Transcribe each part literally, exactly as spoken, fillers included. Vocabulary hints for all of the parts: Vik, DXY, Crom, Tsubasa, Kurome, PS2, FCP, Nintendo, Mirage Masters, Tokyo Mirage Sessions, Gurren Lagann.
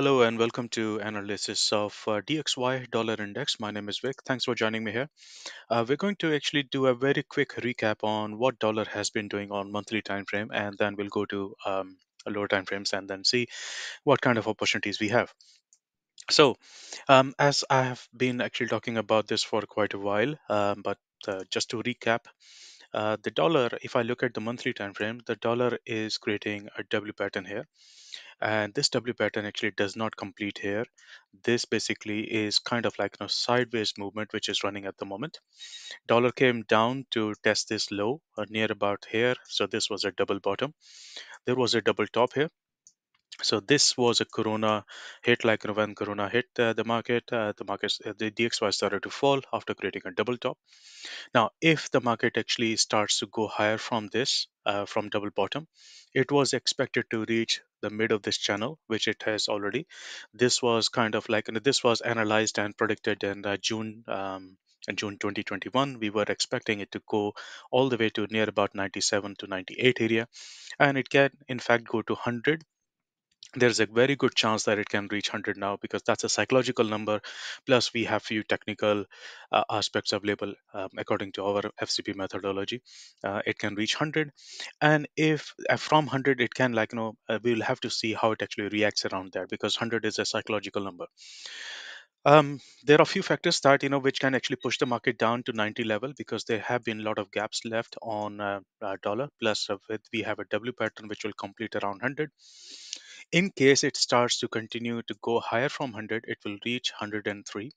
Hello and welcome to analysis of uh, D X Y dollar index. My name is Vic. Thanks for joining me here. Uh, we're going to actually do a very quick recap on what dollar has been doing on monthly time frame, and then we'll go to um, lower time frames and then see what kind of opportunities we have. So, um, as I have been actually talking about this for quite a while, um, but uh, just to recap. Uh, the dollar, if I look at the monthly time frame, the dollar is creating a W pattern here, and this W pattern actually does not complete here. This basically is kind of like a sideways movement which is running at the moment. Dollar came down to test this low or near about here, so this was a double bottom. There was a double top here. So this was a corona hit, like when corona hit uh, the market, uh, the markets, uh, the D X Y started to fall after creating a double top. Now, if the market actually starts to go higher from this, uh, from double bottom, it was expected to reach the mid of this channel, which it has already. This was kind of like, and this was analyzed and predicted in uh, June. Um, In June twenty twenty-one, we were expecting it to go all the way to near about ninety-seven to ninety-eight area, and it can in fact go to one hundred. There's a very good chance that it can reach one hundred now, because that's a psychological number, plus we have few technical uh, aspects available um, according to our F C P methodology. Uh, it can reach one hundred, and if uh, from one hundred it can, like, you know, uh, we'll have to see how it actually reacts around that, because one hundred is a psychological number. Um, there are a few factors that, you know, which can actually push the market down to ninety level, because there have been a lot of gaps left on uh, our dollar, plus uh, with, we have a W pattern which will complete around one hundred. In case it starts to continue to go higher from one hundred, it will reach one hundred and three.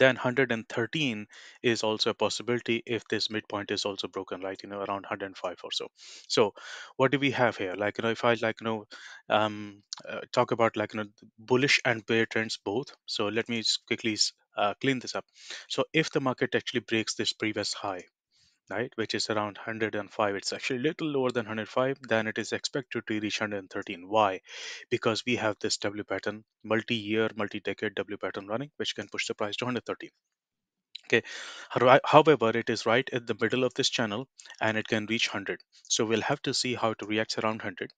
Then one hundred and thirteen is also a possibility if this midpoint is also broken, right? You know, around one hundred and five or so. So what do we have here? Like, you know, if I like, you know, um, uh, talk about, like, you know, bullish and bear trends both. So let me just quickly uh, clean this up. So if the market actually breaks this previous high, right, which is around one hundred and five, it's actually a little lower than one hundred and five, then it is expected to reach one hundred and thirteen. Why? Because we have this W pattern, multi-year, multi-decade W pattern running, which can push the price to one hundred and thirteen. Okay, however, it is right at the middle of this channel and it can reach one hundred. So we'll have to see how it reacts around one hundred.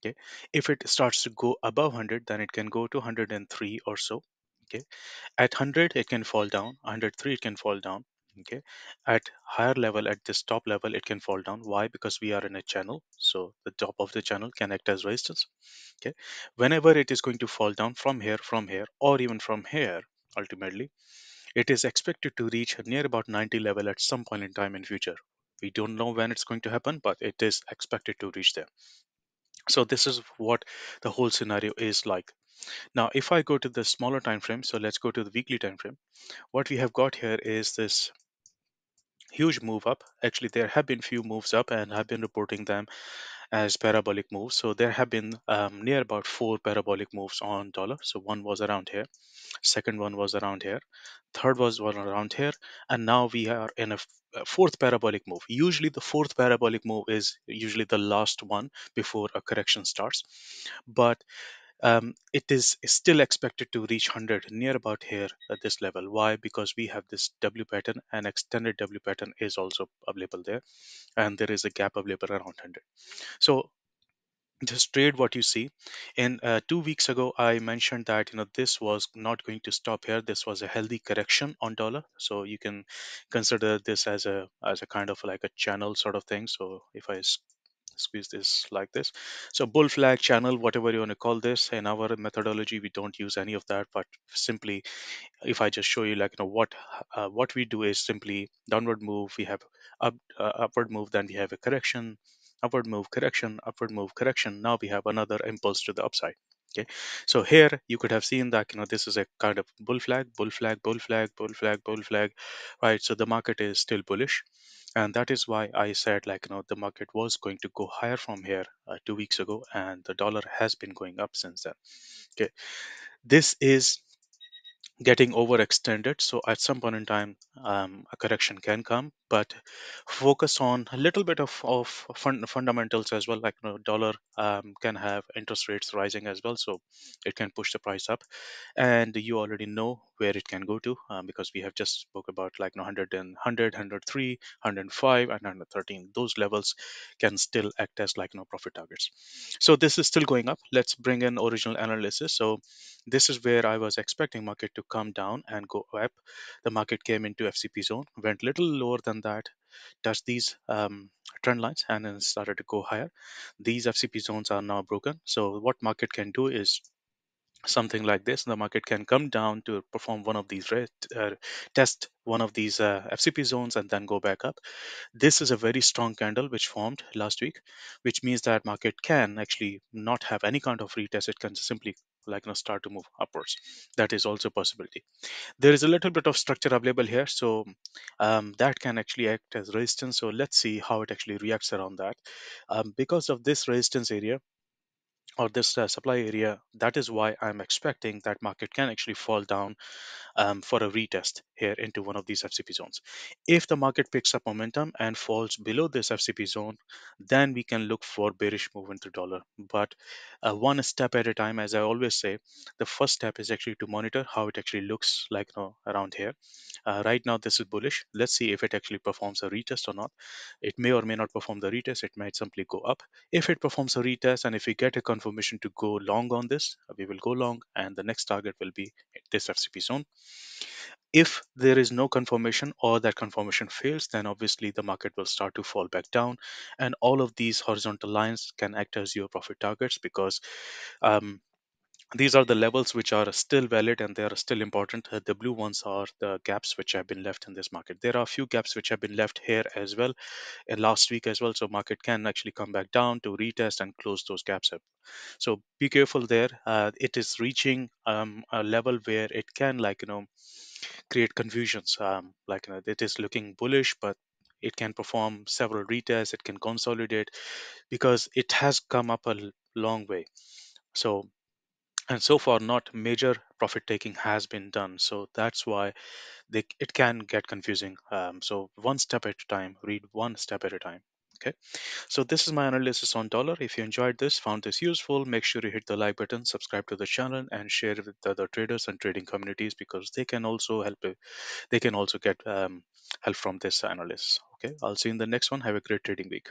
Okay, if it starts to go above one hundred, then it can go to one hundred and three or so. Okay, at one hundred, it can fall down, one hundred and three, it can fall down. Okay, at higher level, at this top level, it can fall down. Why? Because we are in a channel, so the top of the channel can act as resistance. Okay, whenever it is going to fall down from here, from here, or even from here, ultimately it is expected to reach near about ninety level at some point in time in future. We don't know when it's going to happen, but it is expected to reach there. So this is what the whole scenario is like. Now, if I go to the smaller time frame, so let's go to the weekly time frame. What we have got here is this huge move up. Actually, there have been few moves up, and I've been reporting them as parabolic moves. So there have been um, near about four parabolic moves on dollar. So one was around here, second one was around here, third was one around here, and now we are in a fourth parabolic move. Usually the fourth parabolic move is usually the last one before a correction starts, but Um, it is still expected to reach one hundred near about here at this level. Why? Because we have this W pattern, and extended W pattern is also available there, and there is a gap available around one hundred. So just trade what you see. In uh, two weeks ago, I mentioned that, you know, this was not going to stop here. This was a healthy correction on dollar, so you can consider this as a as a kind of like a channel sort of thing. So if I squeeze this like this, so bull flag, channel, whatever you want to call this, in our methodology we don't use any of that, but simply if I just show you, like, you know, what uh, what we do is simply downward move, we have up, uh, upward move, then we have a correction, upward move, correction, upward move, correction. Now we have another impulse to the upside. Okay, so here you could have seen that, you know, this is a kind of bull flag, bull flag, bull flag, bull flag, bull flag, right? So the market is still bullish, and that is why I said, like, you know, the market was going to go higher from here uh, two weeks ago, and the dollar has been going up since then. Okay, this is getting overextended. So at some point in time, um, a correction can come, but focus on a little bit of, of fund, fundamentals as well. Like, you know, dollar um, can have interest rates rising as well, so it can push the price up, and you already know where it can go to, um, because we have just spoke about, like, you know, one hundred and one hundred, one hundred three, one hundred five and one hundred thirteen. Those levels can still act as, like, you know, profit targets. So this is still going up. Let's bring in original analysis. So this is where I was expecting market to come down and go up. The market came into F C P zone, went little lower than that, touched these um, trend lines, and then started to go higher. These F C P zones are now broken. So what market can do is something like this. The market can come down to perform one of these rate, uh, test one of these uh, F C P zones, and then go back up. This is a very strong candle which formed last week, which means that market can actually not have any kind of retest. It can simply, like, you know, start to move upwards. That is also a possibility. There is a little bit of structure available here, so um, that can actually act as resistance. So let's see how it actually reacts around that. Um, because of this resistance area, or this uh, supply area, that is why I'm expecting that market can actually fall down um, for a retest here into one of these F C P zones. If the market picks up momentum and falls below this F C P zone, then we can look for bearish movement to dollar. But uh, one step at a time, as I always say. The first step is actually to monitor how it actually looks like, you know, around here. Uh, right now, this is bullish. Let's see if it actually performs a retest or not. It may or may not perform the retest. It might simply go up. If it performs a retest, and if we get a confirmation permission to go long on this, we will go long, and the next target will be this F C P zone. If there is no confirmation, or that confirmation fails, then obviously the market will start to fall back down, and all of these horizontal lines can act as your profit targets, because um, these are the levels which are still valid and they are still important. The blue ones are the gaps which have been left in this market. There are a few gaps which have been left here as well, and last week as well. So market can actually come back down to retest and close those gaps up. So be careful there. Uh, it is reaching um, a level where it can, like, you know, create confusions. Um, like, you know, it is looking bullish, but it can perform several retests. It can consolidate because it has come up a long way. So. And so far, not major profit taking has been done. So that's why they, it can get confusing. Um, so one step at a time, read one step at a time. Okay, so this is my analysis on dollar. If you enjoyed this, found this useful, make sure you hit the like button, subscribe to the channel, and share it with other traders and trading communities, because they can also help. They can also get um, help from this analysis. Okay, I'll see you in the next one. Have a great trading week.